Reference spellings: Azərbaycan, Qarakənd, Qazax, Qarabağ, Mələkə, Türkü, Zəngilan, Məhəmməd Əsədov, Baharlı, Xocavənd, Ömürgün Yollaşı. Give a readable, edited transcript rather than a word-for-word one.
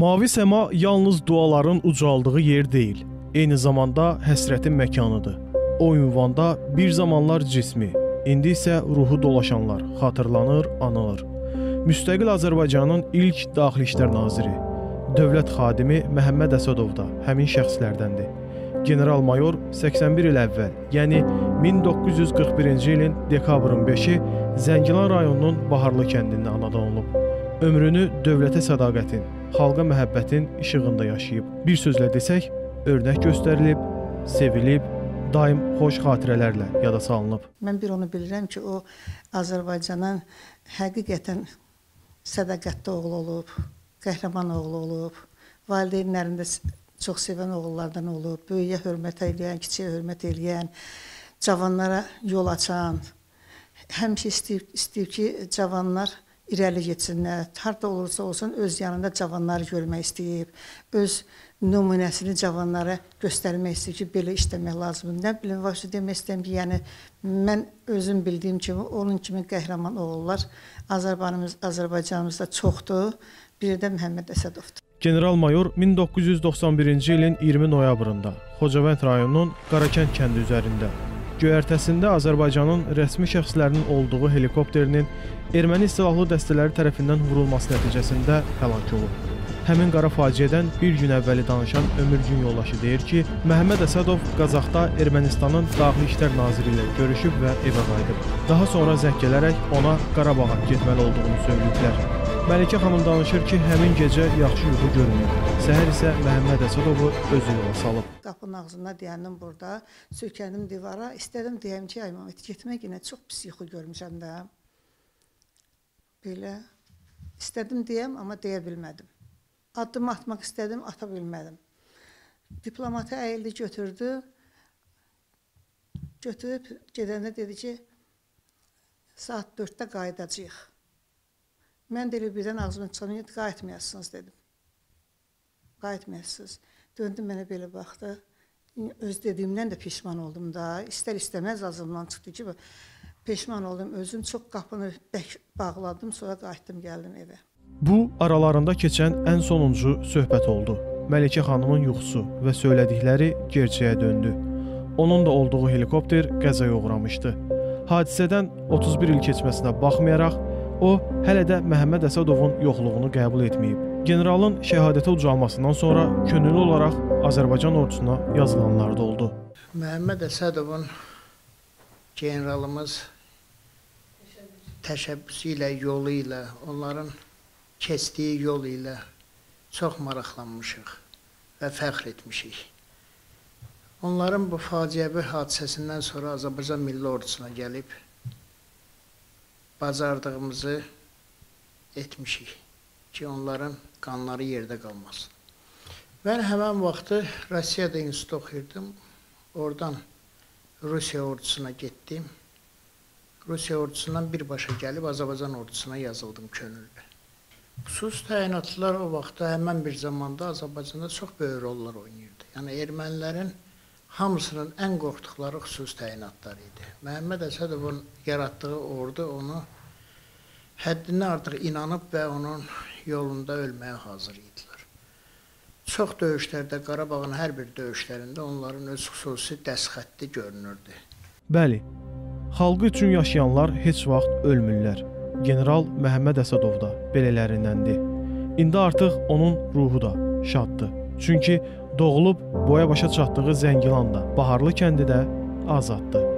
Mavi səma yalnız duaların ucaldığı yer deyil, eyni zamanda həsrətin məkanıdır. O ünvanda bir zamanlar cismi, indi isə ruhu dolaşanlar xatırlanır, anılır. Müstəqil Azərbaycanın ilk Daxili İşlər Naziri, dövlət xadimi Məhəmməd Əsədov da həmin şəxslərdəndir. General-mayor 81 il əvvəl, yəni 1941-ci ilin dekabrın 5-i Zəngilan rayonunun Baharlı kəndində anadan olub. Ömrünü dövlətə sədaqətin, xalqa məhəbbətin işığında yaşayıb. Bir sözlə desək, örnək göstərilib, sevilib, daim xoş xatirələrlə yada salınıb. Mən bir onu bilirəm ki, o Azərbaycanın həqiqətən sədaqətli oğlu olub, qəhrəman oğlu olub, valideynlərində çox sevən oğullardan olub, böyüyə hörmət eləyən, kiçiyə hörmət eləyən, cavanlara yol açan, həmişə istəyib ki, cavanlar irəli geçsinlər, harda olursa olsun öz yanında cavanları görmək istəyib, öz nümunəsini cavanlara göstərmək istəyib ki, belə işləmək lazımdır. Nə bilim, vaxtı demək istəyim ki, yəni, mən özüm bildiyim kimi, onun kimi qəhrəman oğullar Azərbaycanımızda çoxdur, biri də Məhəmməd Əsədovdur. General-mayor 1991-ci ilin 20 noyabrında Xocavənd rayonunun Qarakənd kəndi üzərində göyərtəsində Azərbaycanın rəsmi şəxslərinin olduğu helikopterinin erməni silahlı dəstələri tərəfindən vurulması nəticəsində həlak olub. Həmin qara faciədən bir gün əvvəli danışan Ömürgün Yollaşı deyir ki, Məhəmməd Əsədov Qazaxda Ermənistanın Daxili İşlər Naziri ilə görüşüb və evə qayıdıb. Daha sonra zəng gələrək ona Qarabağa getməli olduğunu söyləyiblər. Mələkə xanım danışır ki, həmin gecə yaxşı yuxu görməyib. Səhər isə Məhəmməd Əsədovu özü yola salıb. Qapının ağzında deyəndim burada, sökəndim divara, istədim deyəm ki, ay Məhəmməd, getmək yenə çox pis yuxu görmüşəm də. Belə istədim deyəm, amma deyə bilmədim. Addım atmaq istədim, ata bilmədim. Diplomatı əyildi, götürdü. Götürüb gedəndə dedi ki, saat 4-də qayıdacağıq. Mən də elə birdən ağzımın çıxanıydı, qayıtmayasınız dedim. Qayıtmayasınız. Döndüm mənə belə baxdı. Öz dediyimdən də peşman oldum da. İstər-istəməz ağzımdan çıxdı ki, peşman oldum. Özüm çox qapını bağladım, sonra qayıtdım, gəldim evə. Bu, aralarında keçən ən sonuncu söhbət oldu. Mələkə xanımın yuxusu və söylədikləri gerçəyə döndü. Onun da olduğu helikopter qəzaya uğramışdı. Hadisədən 31 il keçməsinə baxmayaraq, o, hələ də Məhəmməd Əsədovun yoxluğunu qəbul etməyib. Generalın şəhadətə ucalmasından sonra könüllü olaraq Azərbaycan ordusuna yazılanlar da oldu. Məhəmməd Əsədovun generalımız təşəbbüsü ilə, yolu ilə, onların keçdiyi yol ilə çox maraqlanmışıq və fəxr etmişik. Onların bu faciəvi hadisəsindən sonra Azərbaycan Milli Ordusuna gəlib, bacardığımızı etmişik ki, onların qanları yerdə qalmasın. Mən həmən vaxtı Rusiyada institut oxuyurdum, oradan Rusiya ordusuna getdim. Rusiya ordusundan birbaşa gəlib Azərbaycan ordusuna yazıldım könüllü. Xüsus təyinatlılar o vaxtda həmən bir zamanda Azərbaycanda çox böyük rollar oynayırdı. Yəni, ermənilərin hamısının ən qorxduqları xüsus təyinatlar idi. Məhəmməd Əsədovun yaratdığı ordu onu həddinə artıq inanıb və onun yolunda ölməyə hazır idilər. Çox döyüşlərdə, Qarabağın hər bir döyüşlərində onların öz xüsusi dəsxətti görünürdü. Bəli, xalqı üçün yaşayanlar heç vaxt ölmürlər. General Məhəmməd Əsədov da belələrindəndir. İndi artıq onun ruhu da şaddır. Çünki doğulub boya başa çatdığı Zəngilan da, Baharlı kəndi də azaddır.